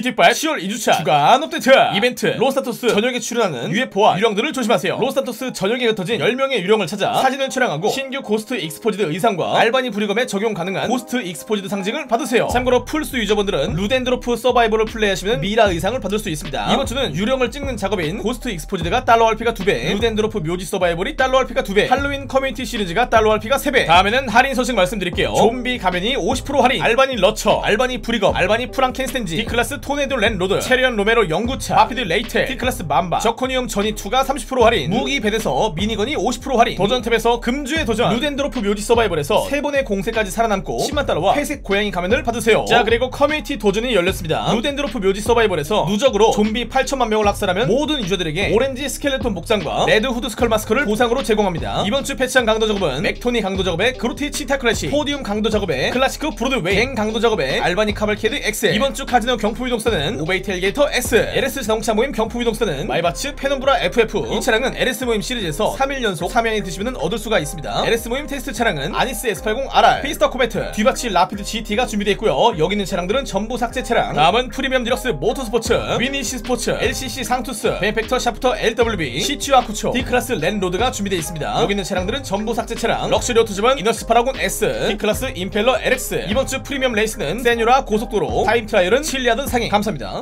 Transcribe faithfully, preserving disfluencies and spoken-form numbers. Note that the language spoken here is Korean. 지티오 시월 이주차 주간 업데이트 이벤트 로사토스 전역에 출연하는 유에프오와 유령들을 조심하세요. 로사토스 전역에 흩어진 열 명의 유령을 찾아 사진을 촬영하고 신규 고스트 익스포지드 의상과 알바니 브리검에 적용 가능한 고스트 익스포지드 상징을 받으세요. 참고로 풀스 유저분들은 루덴드로프 서바이벌을 플레이하시면 미라 의상을 받을 수 있습니다. 이번 주는 유령을 찍는 작업인 고스트 익스포지드가 달러 알피가 두 배, 루덴드로프 묘지 서바이벌이 달러 알피가 두 배, 할로윈 커뮤니티 시리즈가 달러 알피가 세 배. 다음에는 할인 소식 말씀드릴게요. 좀비 가면이 오십 퍼센트 할인, 알바니 러처, 알바니 브리검, 알바니 프랑켄스텐지, 킬 클래스 토네도 랜 로드, 체리언 로메로 영구차, 바피드 레이테, 킬 클래스 맘바, 저코니움 전이투가 삼십 퍼센트 할인, 무기 배드에서 미니건이 오십 퍼센트 할인, 도전탭에서 금주의 도전, 루덴드로프 묘지 서바이벌에서 세 번의 공세까지 살아남고 십만 달러와 회색 고양이 가면을 받으세요. 자, 그리고 커뮤니티 도전이 열렸습니다. 루덴드로프 묘지 서바이벌에서 누적으로 좀비 팔천만 명을 학살하면 모든 유저들에게 오렌지 스켈레톤 복장과 레드 후드 스컬 마스크를 보상으로 제공합니다. 이번주 패치한 강도 작업은 맥토니 강도 작업의 그로티 치타 클래시, 포디움 강도 작업의 클라시크 브로드웨이, 갱 강도 작업의 알바니 카발케드 엑셀. 이번주 카지노 경품 이동사는 오베이텔 게이터 S, 엘에스 자동차 모임 경품 이동사는 마이바츠 페논브라 에프에프. 이 차량은 엘에스 모임 시리즈에서 삼 일 연속 삼 연이 드시면 얻을 수가 있습니다. 엘에스 모임 테스트 차량은 아니스 에스 팔십 알알, 페이스터 코메트, 뒤바치 라피드 지티가 준비되어 있고요. 여기 있는 차량들은 전부 삭제 차량. 다음은 프리미엄 디럭스 모터스포츠, 위니시 스포츠, 엘씨씨 상투스, 베이팩터 샤프터 엘더블유비, 시츄 아쿠초, D클래스 랜로드가 준비되어 있습니다. 여기 있는 차량들은 전부 삭제 차량. 럭셔리 오토집은 인너스 파라곤 S, 킬 클래스 임펠러 엘엑스. 이번 주 프리미엄 레이스는 세뉴라 고속도로, 타임 트라이얼은 실리아 탕행. 감사합니다.